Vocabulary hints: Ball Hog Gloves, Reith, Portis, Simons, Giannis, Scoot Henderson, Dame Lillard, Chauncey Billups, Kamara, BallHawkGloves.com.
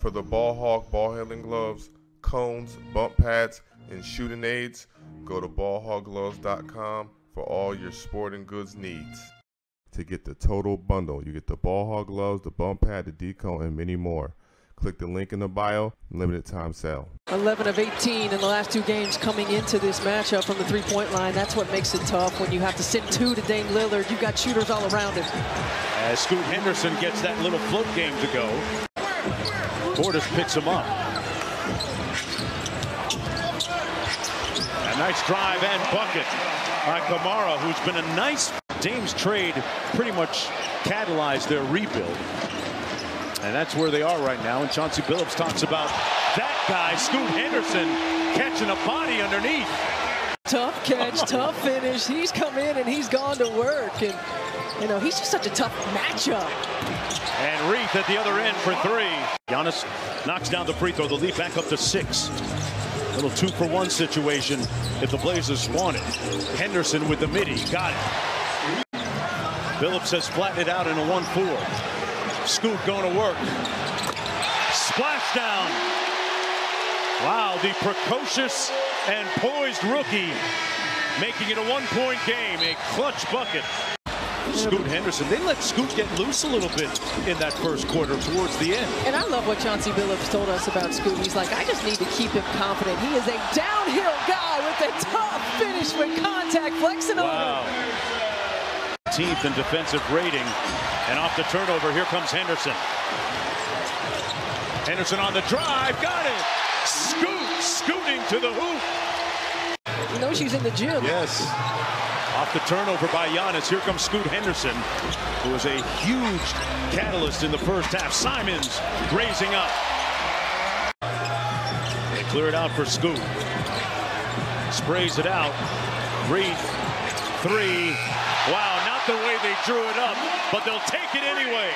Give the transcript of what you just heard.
for the Ball Hawk ball handling gloves, cones, bump pads, and shooting aids, go to BallHawkGloves.com for all your sporting goods needs. To get the total bundle, you get the Ball Hawk gloves, the bump pad, the decone, and many more. Click the link in the bio, limited time sale. 11 of 18 in the last two games coming into this matchup from the three-point line. That's what makes it tough when you have to send two to Dame Lillard. You've got shooters all around him. As Scoot Henderson gets that little float game to go, Portis picks him up. A nice drive and bucket by Kamara, who's been a nice... Dame's trade pretty much catalyzed their rebuild. And that's where they are right now. And Chauncey Billups talks about that guy, Scoot Henderson, catching a body underneath. Tough catch, tough finish. He's come in and he's gone to work. And, you know, he's just such a tough matchup. And Reith at the other end for three. Giannis knocks down the free throw. They'll lead back up to 6. Little 2-for-1 situation if the Blazers want it. Henderson with the midi. Got it. Billups has flattened it out in a 1-4. Scoot going to work. Splashdown. Wow, the precocious and poised rookie making it a one-point game, a clutch bucket. Scoot Henderson, they let Scoot get loose a little bit in that first quarter towards the end. And I love what Chauncey Billups told us about Scoot. He's like, I just need to keep him confident. He is a downhill guy with a tough finish with contact, flexing over. 18th in defensive rating. And off the turnover, here comes Henderson. Henderson on the drive, got it! Scooting to the hoop. You know she's in the gym. Yes. Off the turnover by Giannis, here comes Scoot Henderson, who was a huge catalyst in the first half. Simons raising up. They clear it out for Scoot. Sprays it out. Reith, three. Wow, not the way they drew it up, but they'll take it anyway.